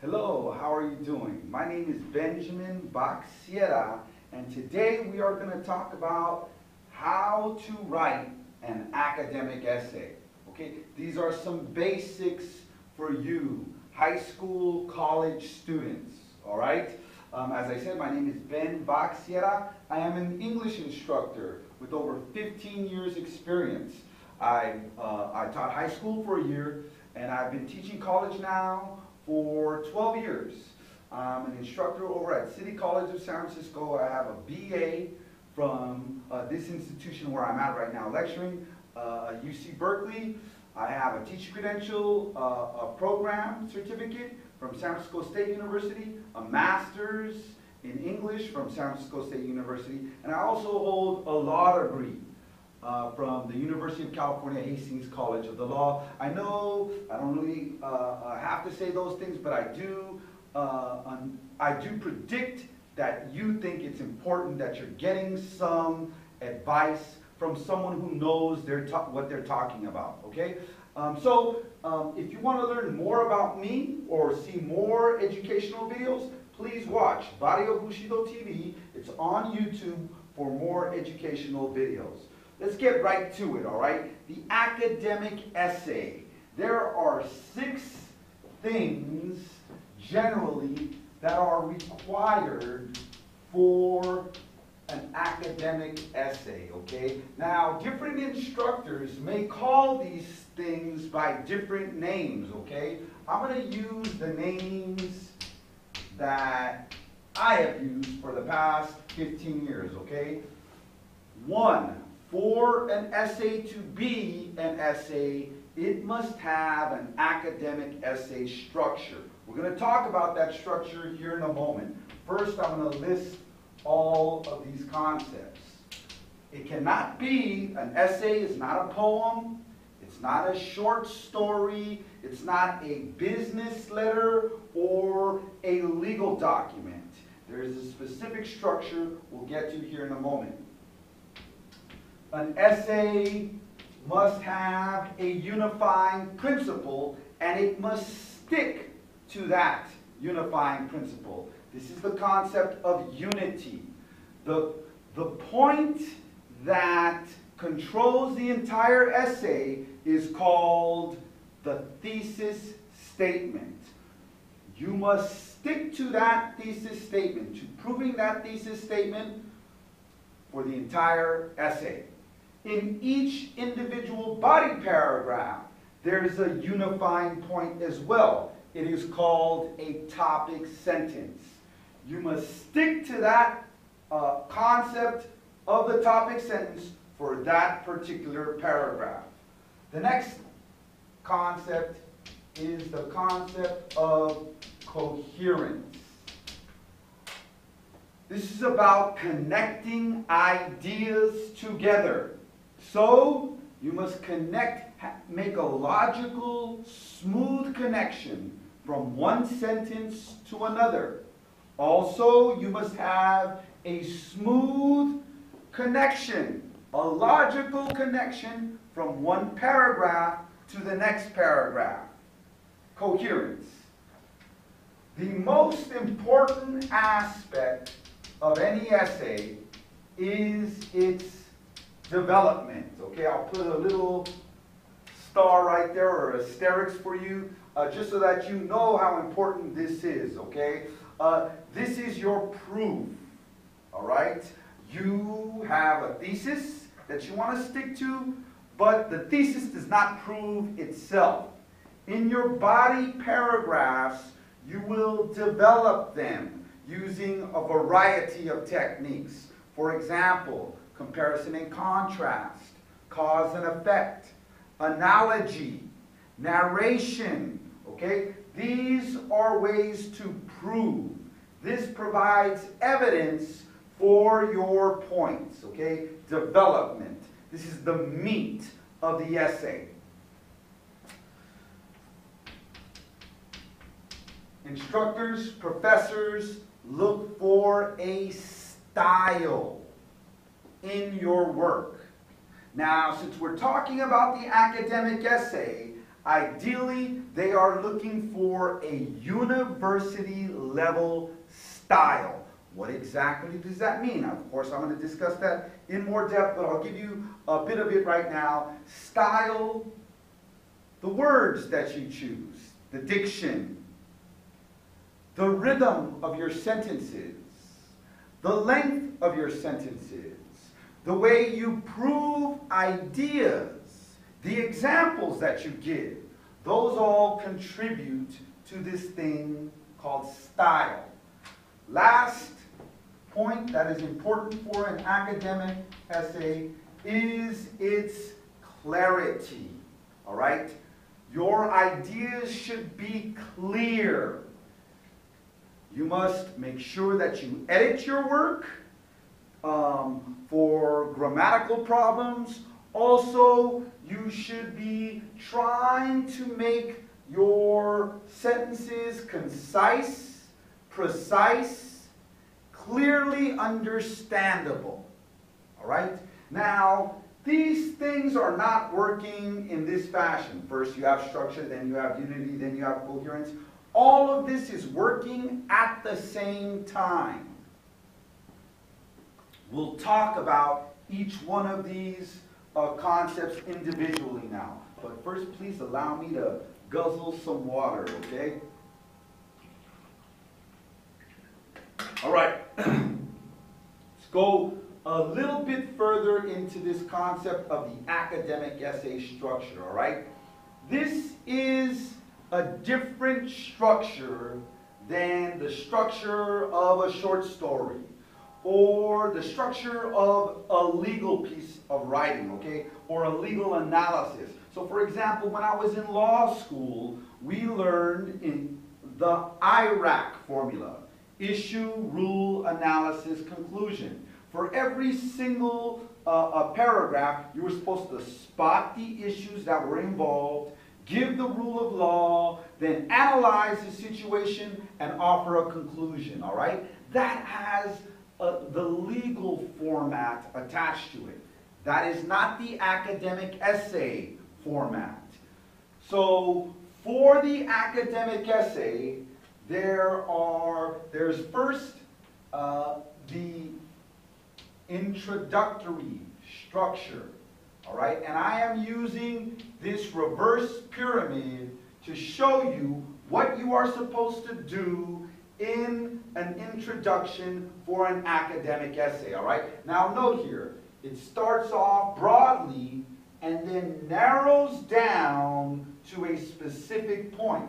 Hello, how are you doing? My name is Benjamin Bac Sierra, and today we are going to talk about how to write an academic essay. Okay, these are some basics for you, high school, college students. All right. As I said, my name is Ben Bac Sierra. I am an English instructor with over 15 years experience. I taught high school for a year, and I've been teaching college now for 12 years. I'm an instructor over at City College of San Francisco. I have a BA from this institution where I'm at right now lecturing, UC Berkeley. I have a teacher credential, a program certificate from San Francisco State University, a master's in English from San Francisco State University, and I also hold a law degree from the University of California Hastings College of the Law. I know I don't really have to say those things, but I do predict that you think it's important that you're getting some advice from someone who knows what they're talking about, okay? If you want to learn more about me or see more educational videos, please watch Barrio Bushido TV. It's on YouTube for more educational videos. Let's get right to it, all right? The academic essay. There are 6 things generally that are required for an academic essay, okay? Now, different instructors may call these things by different names, okay? I'm going to use the names that I have used for the past 15 years, okay? 1. For an essay to be an essay, it must have an academic essay structure. We're going to talk about that structure here in a moment. First, I'm going to list all of these concepts. It cannot be, an essay is not a poem, it's not a short story, it's not a business letter or a legal document. There is a specific structure we'll get to here in a moment. An essay must have a unifying principle, and it must stick to that unifying principle. This is the concept of unity. The point that controls the entire essay is called the thesis statement. You must stick to that thesis statement, to proving that thesis statement for the entire essay. In each individual body paragraph, there's a unifying point as well. It is called a topic sentence. You must stick to that concept of the topic sentence for that particular paragraph. The next concept is the concept of coherence. This is about connecting ideas together. So you must make a logical, smooth connection from one sentence to another. Also, you must have a smooth connection, a logical connection from one paragraph to the next paragraph. Coherence. The most important aspect of any essay is its development. Okay, I'll put a little star right there or asterisk for you just so that you know how important this is, okay? This is your proof, all right? You have a thesis that you want to stick to, but the thesis does not prove itself. In your body paragraphs, you will develop them using a variety of techniques. For example, comparison and contrast, cause and effect, analogy, narration, okay? These are ways to prove. This provides evidence for your points, okay? Development. This is the meat of the essay. Instructors, professors, look for a style in your work. Now, since we're talking about the academic essay, ideally They are looking for a university-level style. What exactly does that mean? Of course, I'm going to discuss that in more depth, but I'll give you a bit of it right now. Style, the words that you choose, the diction, the rhythm of your sentences, the length of your sentences, the way you prove ideas, the examples that you give, those all contribute to this thing called style. Last point that is important for an academic essay is its clarity. All right? Your ideas should be clear. You must make sure that you edit your work for grammatical problems. Also, you should be trying to make your sentences concise, precise, clearly understandable. All right? Now, these things are not working in this fashion. First you have structure, then you have unity, then you have coherence. All of this is working at the same time. We'll talk about each one of these concepts individually now. But first, please allow me to guzzle some water, okay? All right. Let's go a little bit further into this concept of the academic essay structure, all right? This is a different structure than the structure of a short story, or the structure of a legal piece of writing, okay, or a legal analysis. So for example, when I was in law school, we learned in the IRAC formula, issue, rule, analysis, conclusion. For every single paragraph, you were supposed to spot the issues that were involved, give the rule of law, then analyze the situation and offer a conclusion, all right? That has the legal format attached to it. That is not the academic essay format. So for the academic essay, there's first the introductory structure, all right? And I am using this reverse pyramid to show you what you are supposed to do in an introduction for an academic essay, all right? Now note here, it starts off broadly and then narrows down to a specific point.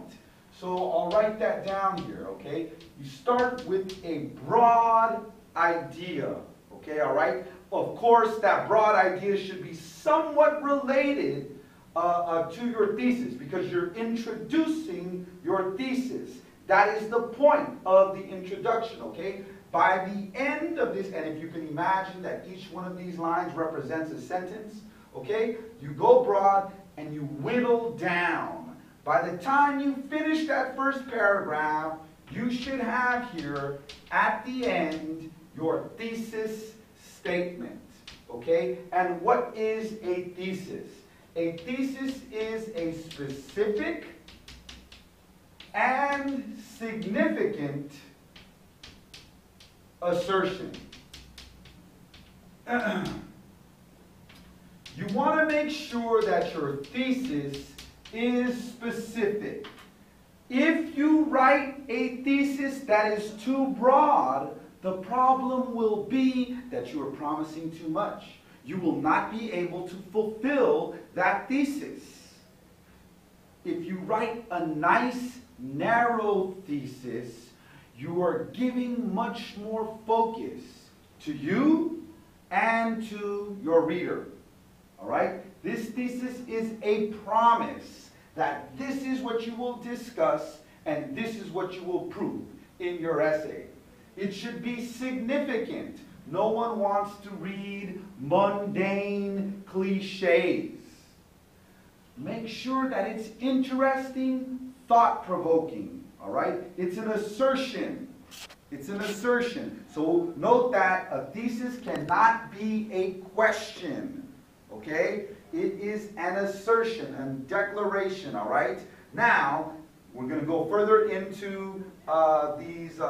So I'll write that down here, okay? You start with a broad idea, okay, all right? Of course, that broad idea should be somewhat related to your thesis, because you're introducing your thesis. That is the point of the introduction, okay? By the end of this, and if you can imagine that each one of these lines represents a sentence, okay? You go broad and you whittle down. By the time you finish that first paragraph, you should have here, at the end, your thesis statement, okay? And what is a thesis? A thesis is a specific and significant assertion. You want to make sure that your thesis is specific. If you write a thesis that is too broad, the problem will be that you are promising too much. You will not be able to fulfill that thesis. If you write a nice narrow thesis, you are giving much more focus to you and to your reader. All right? This thesis is a promise that this is what you will discuss and this is what you will prove in your essay. It should be significant. No one wants to read mundane cliches. Make sure that it's interesting, thought-provoking, all right? It's an assertion. It's an assertion. So note that a thesis cannot be a question, okay? It is an assertion, a declaration, all right? Now, we're going to go further into the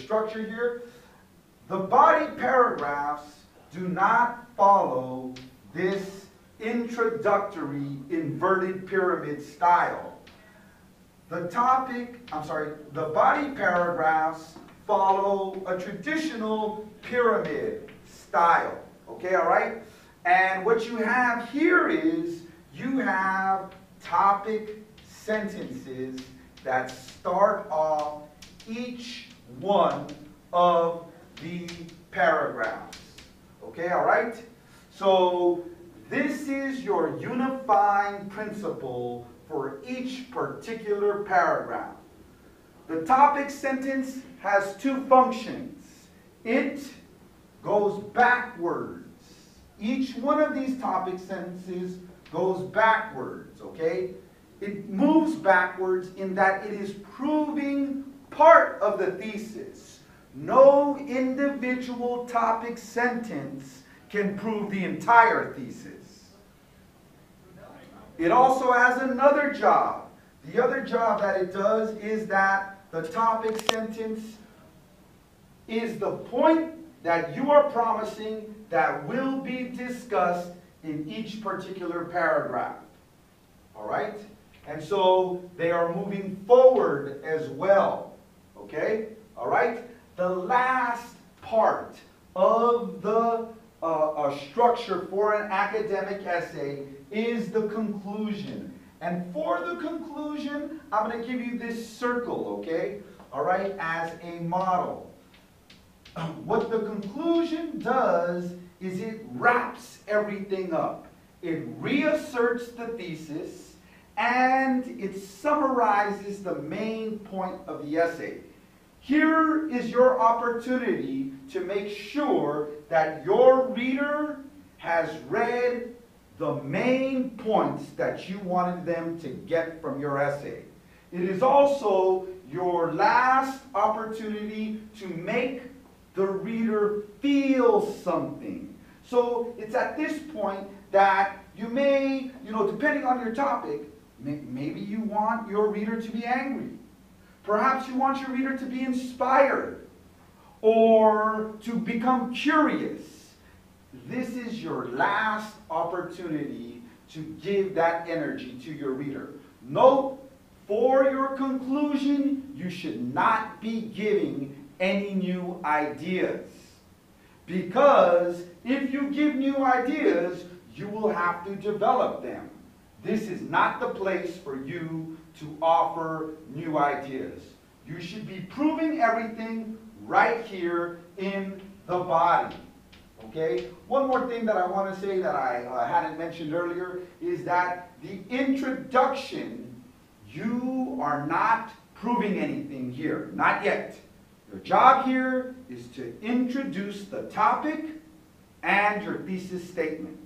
structure here. The body paragraphs do not follow this introductory inverted pyramid style. The body paragraphs follow a traditional pyramid style. Okay, all right? And what you have here is you have topic sentences that start off each one of the paragraphs. Okay, all right? So this is your unifying principle for each particular paragraph. The topic sentence has two functions. It goes backwards. Each one of these topic sentences goes backwards, okay? It moves backwards in that it is proving part of the thesis. No individual topic sentence can prove the entire thesis. It also has another job. The other job that it does is that the topic sentence is the point that you are promising that will be discussed in each particular paragraph. All right? And so they are moving forward as well. Okay? All right? The last part of the structure for an academic essay is the conclusion. And for the conclusion, I'm going to give you this circle, okay? All right? As a model. What the conclusion does is it wraps everything up. It reasserts the thesis and it summarizes the main point of the essay. Here is your opportunity to make sure that your reader has read the main points that you wanted them to get from your essay. It is also your last opportunity to make the reader feels something. So it's at this point that you may, depending on your topic, maybe you want your reader to be angry. Perhaps you want your reader to be inspired or to become curious. This is your last opportunity to give that energy to your reader. Note, for your conclusion, you should not be giving any new ideas. Because if you give new ideas, you will have to develop them. This is not the place for you to offer new ideas. You should be proving everything right here in the body. Okay? One more thing that I want to say that I hadn't mentioned earlier is that the introduction, you are not proving anything here. Not yet. Your job here is to introduce the topic and your thesis statement.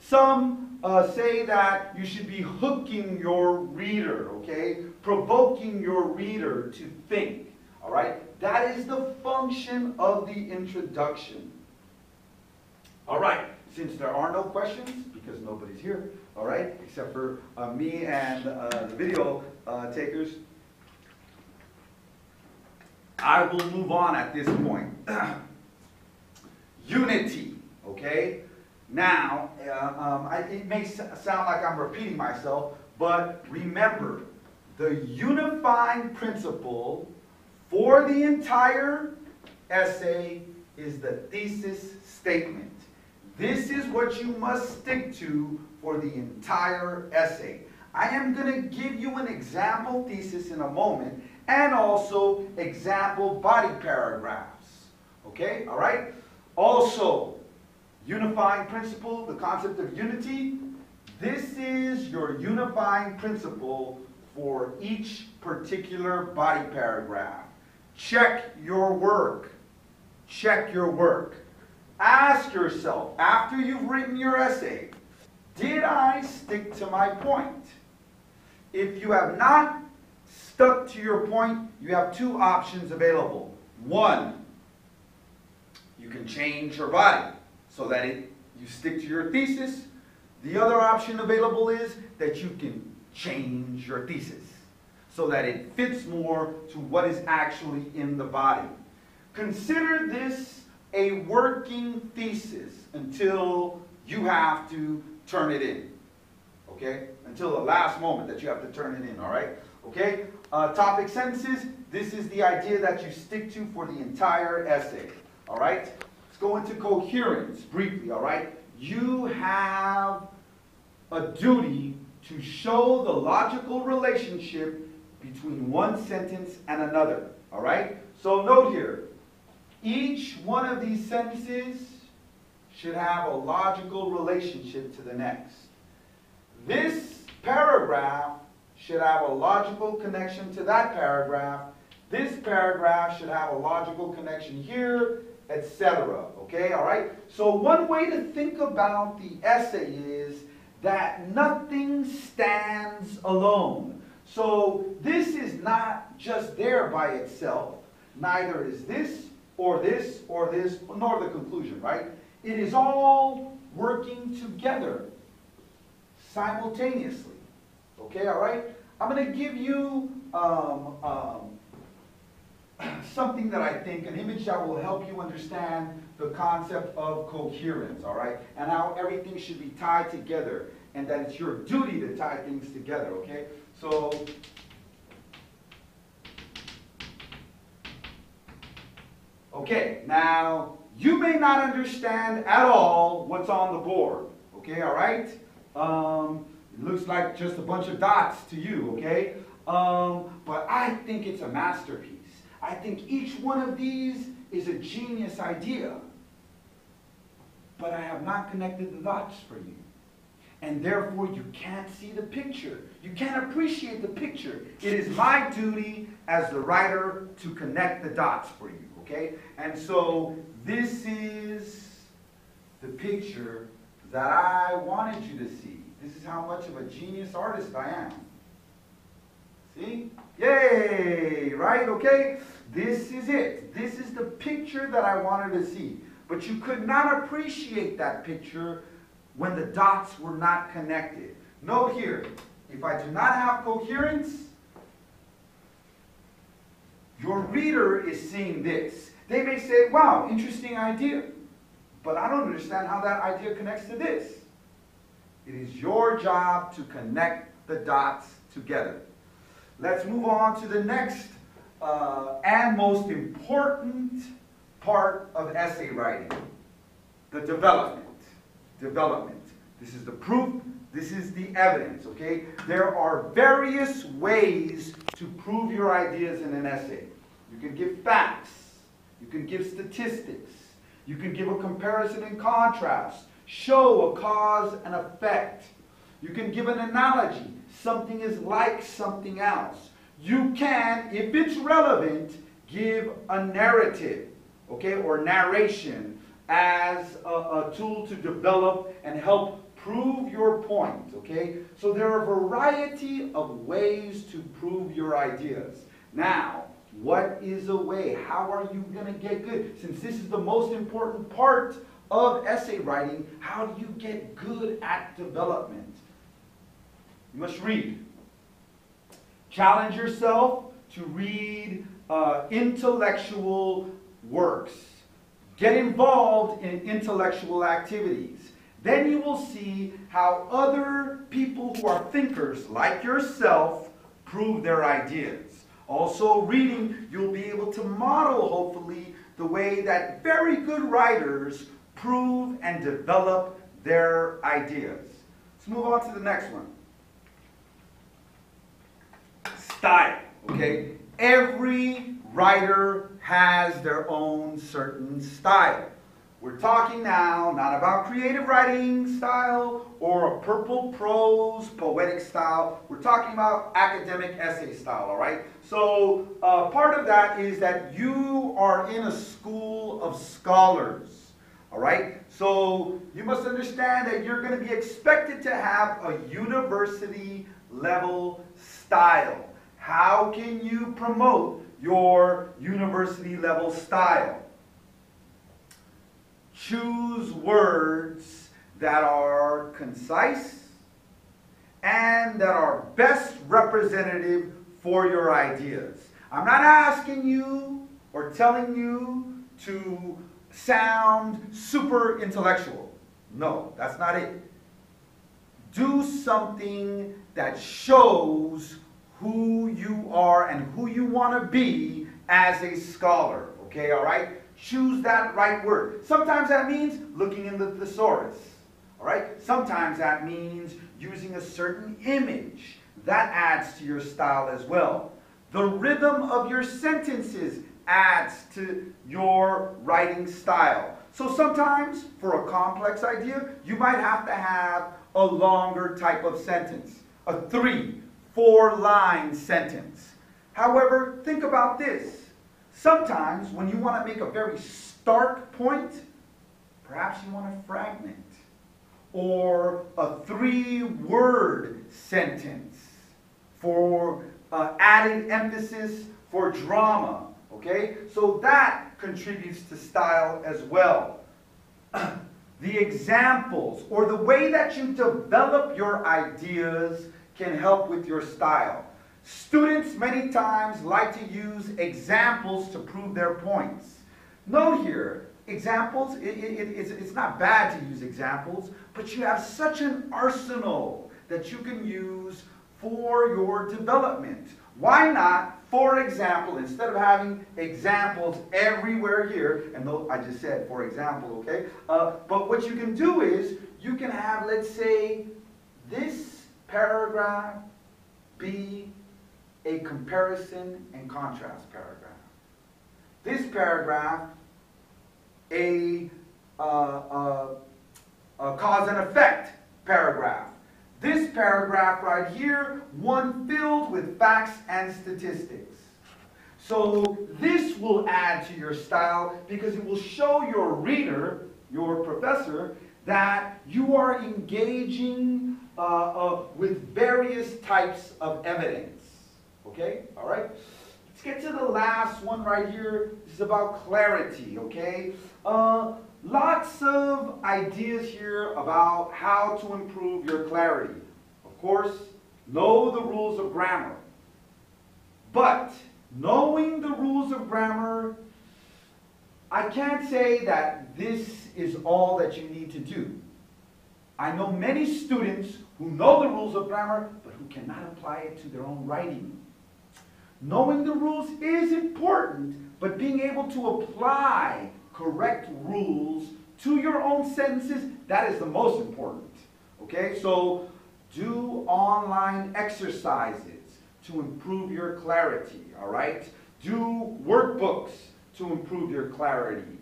Some say that you should be hooking your reader, okay? Provoking your reader to think, all right? That is the function of the introduction. All right, since there are no questions, because nobody's here, all right, except for me and the video takers, I will move on at this point. Unity, okay? Now, it may sound like I'm repeating myself, but remember, the unifying principle for the entire essay is the thesis statement. This is what you must stick to for the entire essay. I am going to give you an example thesis in a moment, and also example body paragraphs. Okay, all right? Also, unifying principle, the concept of unity. This is your unifying principle for each particular body paragraph. Check your work. Check your work. Ask yourself, after you've written your essay, did I stick to my point? If you have not stuck to your point, you have two options available. One, you can change your body so that you stick to your thesis. The other option available is that you can change your thesis so that it fits more to what is actually in the body. Consider this a working thesis until you have to turn it in, okay? Until the last moment that you have to turn it in, all right? Okay, topic sentences, this is the idea that you stick to for the entire essay, all right? Let's go into coherence briefly, all right? You have a duty to show the logical relationship between one sentence and another, all right? So note here, each one of these sentences should have a logical relationship to the next. This paragraph should have a logical connection to that paragraph. This paragraph should have a logical connection here, etc. Okay, all right? So one way to think about the essay is that nothing stands alone. So this is not just there by itself. Neither is this, or this, or this, nor the conclusion, right? It is all working together simultaneously. Okay, all right? I'm going to give you something that I think, an image that will help you understand the concept of coherence, all right? And how everything should be tied together, and that it's your duty to tie things together, okay? So, okay, now, you may not understand at all what's on the board, okay, all right? Looks like just a bunch of dots to you, okay? But I think it's a masterpiece. I think each one of these is a genius idea. But I have not connected the dots for you. And therefore, you can't see the picture. You can't appreciate the picture. It is my duty as the writer to connect the dots for you, okay? And so, this is the picture that I wanted you to see. This is how much of a genius artist I am. See? Yay! Right? Okay? This is it. This is the picture that I wanted to see. But you could not appreciate that picture when the dots were not connected. Note here, if I do not have coherence, your reader is seeing this. They may say, wow, interesting idea. But I don't understand how that idea connects to this. It is your job to connect the dots together. Let's move on to the next and most important part of essay writing, the development. Development. This is the proof, this is the evidence, okay? There are various ways to prove your ideas in an essay. You can give facts, you can give statistics, you can give a comparison and contrast, show a cause and effect. You can give an analogy. Something is like something else. You can, if it's relevant, give a narrative, okay, or narration as a tool to develop and help prove your point, okay? So there are a variety of ways to prove your ideas. Now, what is a way? How are you going to get good? Since this is the most important part of essay writing, how do you get good at development? You must read. Challenge yourself to read intellectual works. Get involved in intellectual activities. Then you will see how other people who are thinkers, like yourself, prove their ideas. Also reading, you'll be able to model, hopefully, the way that very good writers prove and develop their ideas. Let's move on to the next one. Style, okay? Every writer has their own certain style. We're talking now not about creative writing style or a purple prose poetic style. We're talking about academic essay style, all right? So part of that is that you are in a school of scholars. All right, so you must understand that you're going to be expected to have a university level style. How can you promote your university level style? Choose words that are concise and that are best representative for your ideas. I'm not asking you or telling you to sound super intellectual. No, that's not it. Do something that shows who you are and who you want to be as a scholar, okay, all right? Choose that right word. Sometimes that means looking in the thesaurus, all right? Sometimes that means using a certain image. That adds to your style as well. The rhythm of your sentences adds to your writing style. So sometimes, for a complex idea, you might have to have a longer type of sentence, a 3-4 line sentence. However, think about this. Sometimes when you want to make a very stark point, perhaps you want to fragment or a 3-word sentence for added emphasis for drama, okay? So that contributes to style as well. The examples or the way that you develop your ideas can help with your style. Students many times like to use examples to prove their points. Note here, examples, it's not bad to use examples, but you have such an arsenal that you can use for your development. Why not, for example, instead of having examples everywhere here, and though I just said for example, okay, but what you can do is you can have, let's say, this paragraph be a comparison and contrast paragraph. This paragraph, a cause and effect paragraph. This paragraph right here, one filled with facts and statistics. So this will add to your style because it will show your reader, your professor, that you are engaging with various types of evidence. Okay, all right? Let's get to the last one right here. This is about clarity, okay? Lots of ideas here about how to improve your clarity. Of course, know the rules of grammar. But knowing the rules of grammar, I can't say that this is all that you need to do. I know many students who know the rules of grammar, but who cannot apply it to their own writing. Knowing the rules is important, but being able to apply correct rules to your own sentences, that is the most important. Okay, so do online exercises to improve your clarity, all right? Do workbooks to improve your clarity.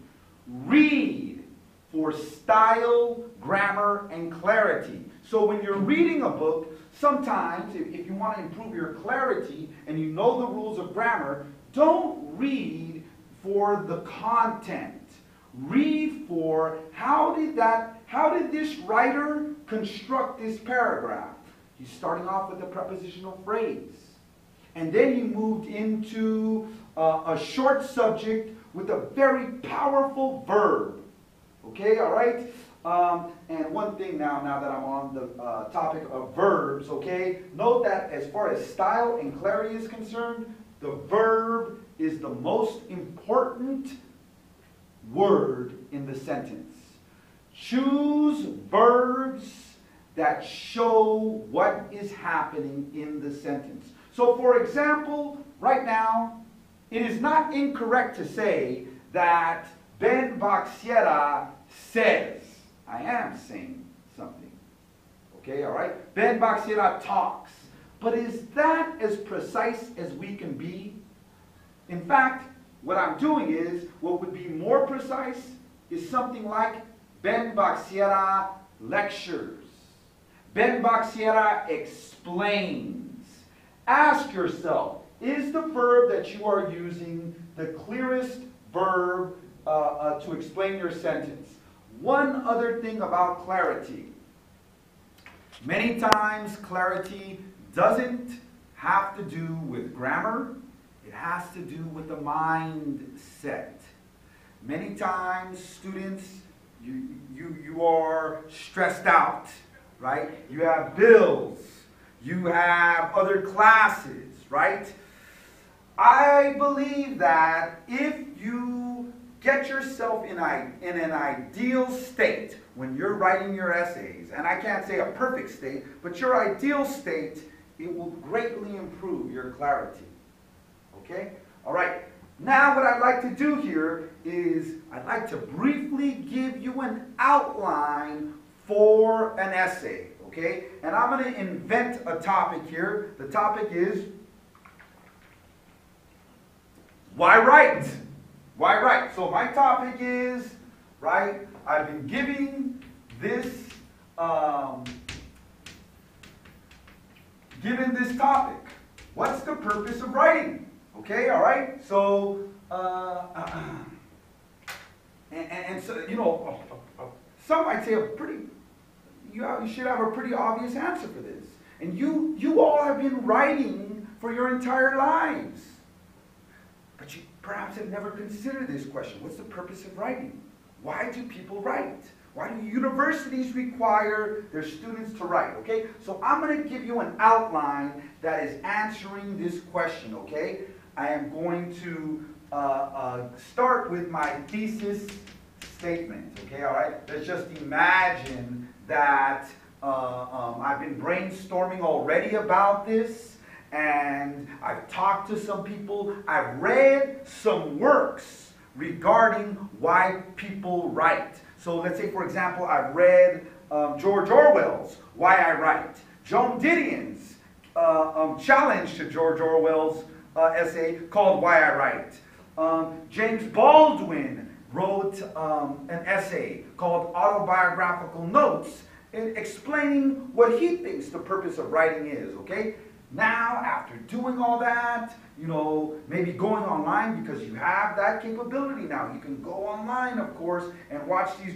Read for style, grammar, and clarity. So when you're reading a book, sometimes if you want to improve your clarity and you know the rules of grammar, don't read for the content. Read for how did this writer construct this paragraph? He's starting off with a prepositional phrase. And then he moved into a short subject with a very powerful verb. Okay, all right? And one thing now that I'm on the topic of verbs, okay? Note that as far as style and clarity is concerned, the verb is the most important word in the sentence. Choose verbs that show what is happening in the sentence. So for example, right now, it is not incorrect to say that Ben Bac Sierra says, I am saying something. Okay, all right? Ben Bac Sierra talks. But is that as precise as we can be? In fact, what I'm doing is, what would be more precise is something like Ben Bac Sierra lectures. Ben Bac Sierra explains. Ask yourself, is the verb that you are using the clearest verb to explain your sentence? One other thing about clarity. Many times clarity doesn't have to do with grammar. It has to do with the mindset. Many times students, you are stressed out, right? You have bills, You have other classes, right? I believe that if you get yourself in an ideal state when you're writing your essays, and I can't say a perfect state, but your ideal state, it will greatly improve your clarity. Okay? All right. Now what I'd like to do here is I'd like to briefly give you an outline for an essay. Okay? And I'm going to invent a topic here. The topic is why write? Why write? So my topic is, right, I've been giving this topic. What's the purpose of writing? Okay, all right? So, so, you know, some might say a pretty, you should have a pretty obvious answer for this. And you all have been writing for your entire lives. But you perhaps have never considered this question. What's the purpose of writing? Why do people write? Why do universities require their students to write, okay? So I'm going to give you an outline that is answering this question, okay? I am going to start with my thesis statement, okay, all right? Let's just imagine that I've been brainstorming already about this, and I've talked to some people, I've read some works regarding why people write. So let's say, for example, I've read George Orwell's Why I Write, Joan Didion's challenge to George Orwell's essay called Why I Write. James Baldwin wrote an essay called Autobiographical Notes explaining what he thinks the purpose of writing is, okay? Now, after doing all that, you know, maybe going online because you have that capability now. You can go online, of course, and watch these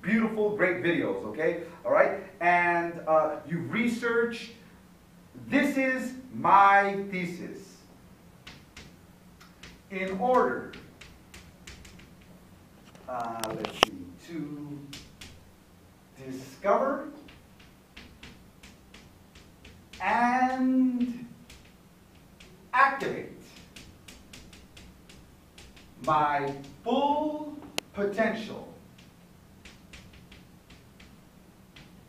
beautiful, great videos, okay? All right? And you research. This is my thesis. In order, let's see, to discover and activate my full potential,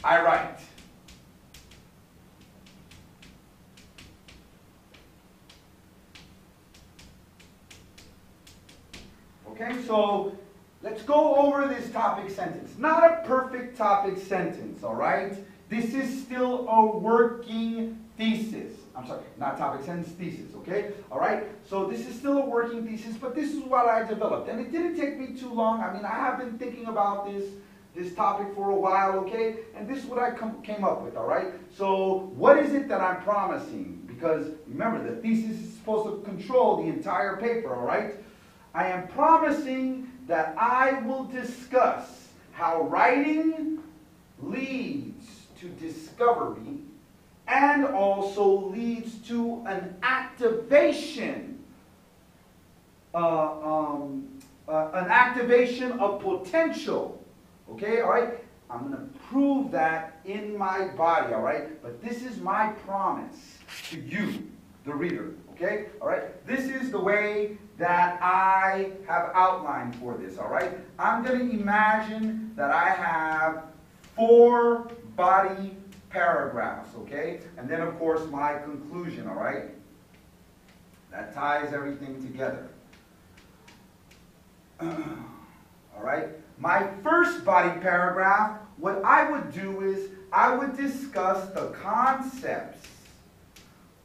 I write. Okay, so let's go over this topic sentence. Not a perfect topic sentence, all right? This is still a working thesis. I'm sorry, not topic sentence, thesis, okay? All right, so this is still a working thesis, but this is what I developed. And it didn't take me too long. I mean, I have been thinking about this topic for a while, okay? And this is what I came up with, all right? So what is it that I'm promising? Because remember, the thesis is supposed to control the entire paper, all right? I am promising that I will discuss how writing leads to discovery and also leads to an activation, of potential. Okay, all right? I'm going to prove that in my body, all right? But this is my promise to you, the reader, okay? All right? This is the way that I have outlined for this, all right? I'm going to imagine that I have 4 body paragraphs, okay? And then, of course, my conclusion, all right? That ties everything together. All right? My first body paragraph, what I would do is I would discuss the concepts.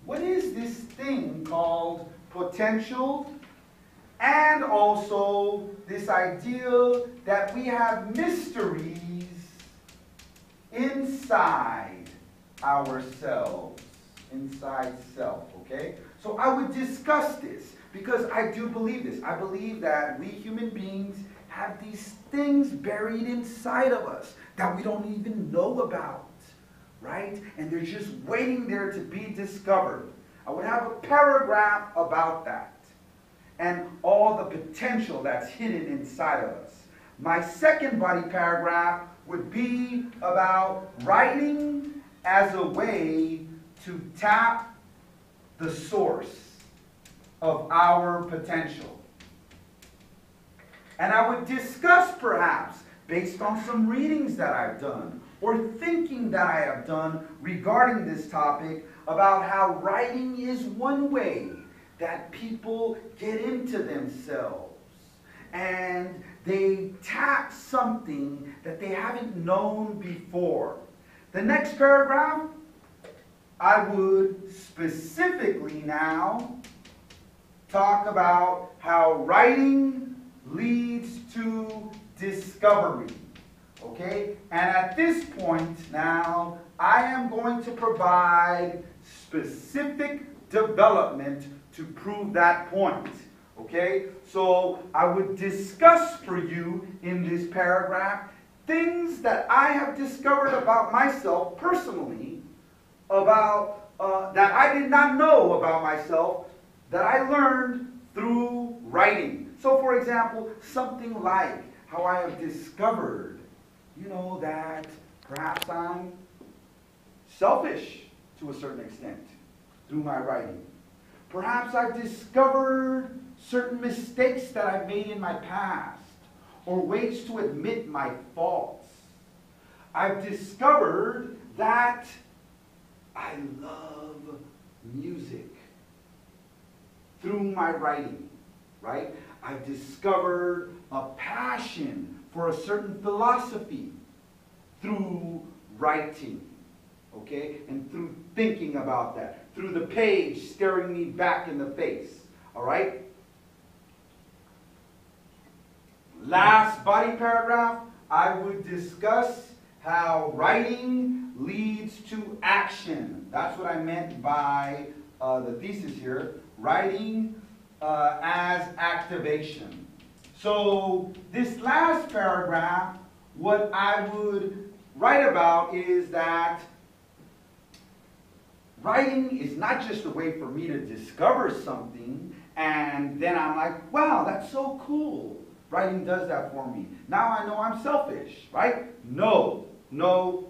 What is this thing called potential? And also this idea that we have mysteries inside ourselves, inside self, okay? So I would discuss this because I do believe this. I believe that we human beings have these things buried inside of us that we don't even know about, right? And they're just waiting there to be discovered. I would have a paragraph about that and all the potential that's hidden inside of us. My second body paragraph would be about writing as a way to tap the source of our potential. And I would discuss, perhaps, based on some readings that I've done, or thinking that I have done regarding this topic, about how writing is one way that people get into themselves and they tap something that they haven't known before. The next paragraph, I would specifically now talk about how writing leads to discovery. Okay? And at this point now, I am going to provide specific development to prove that point. Okay? So I would discuss for you in this paragraph things that I have discovered about myself personally, about that I did not know about myself, that I learned through writing. So for example, something like how I have discovered, you know, that perhaps I'm selfish to a certain extent through my writing. Perhaps I've discovered certain mistakes that I've made in my past, or ways to admit my faults. I've discovered that I love music through my writing, right? I've discovered a passion for a certain philosophy through writing, okay? And through thinking about that, through the page staring me back in the face, all right? Last body paragraph, I would discuss how writing leads to action. That's what I meant by the thesis here, writing as activation. So this last paragraph, what I would write about is that writing is not just a way for me to discover something and then I'm like, wow, that's so cool. Writing does that for me. Now I know I'm selfish, right? No, no.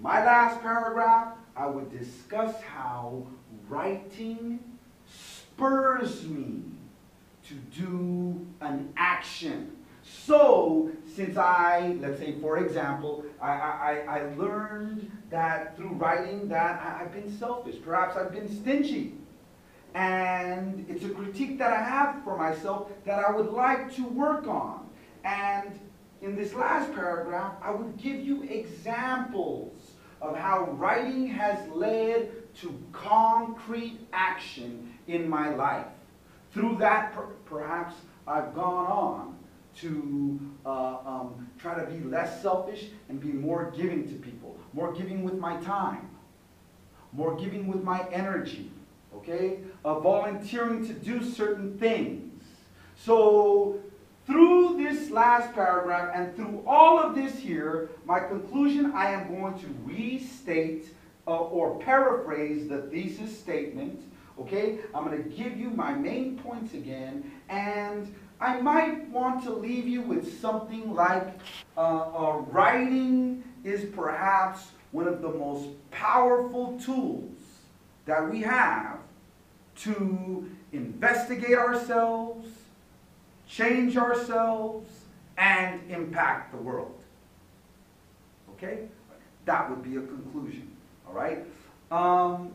My last paragraph, I would discuss how writing spurs me to do an action. So, since I, let's say for example, I learned that through writing that I've been selfish, perhaps I've been stingy. And it's a critique that I have for myself that I would like to work on. And in this last paragraph, I would give you examples of how writing has led to concrete action in my life. Through that, perhaps I've gone on to try to be less selfish and be more giving to people, more giving with my time, more giving with my energy, okay, of volunteering to do certain things. So through this last paragraph and through all of this here, my conclusion, I am going to restate or paraphrase the thesis statement. Okay, I'm going to give you my main points again, and I might want to leave you with something like writing is perhaps one of the most powerful tools that we have to investigate ourselves, change ourselves, and impact the world. Okay? That would be a conclusion, all right? I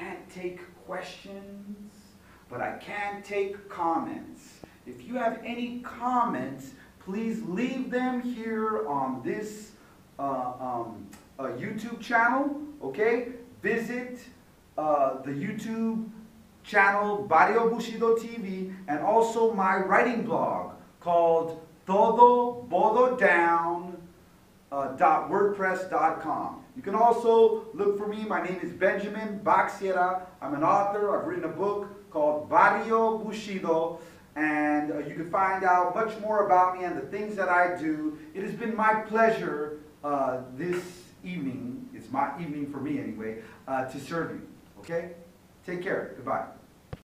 can't take questions, but I can take comments. If you have any comments, please leave them here on this YouTube channel, okay? Visit the YouTube channel Barrio Bushido TV, and also my writing blog called Todo Bodo Down .wordpress.com. You can also look for me. My name is Benjamin Bac Sierra. I'm an author. I've written a book called Barrio Bushido, and you can find out much more about me and the things that I do. It has been my pleasure this evening, it's my evening for me anyway, to serve you. Okay? Take care. Goodbye.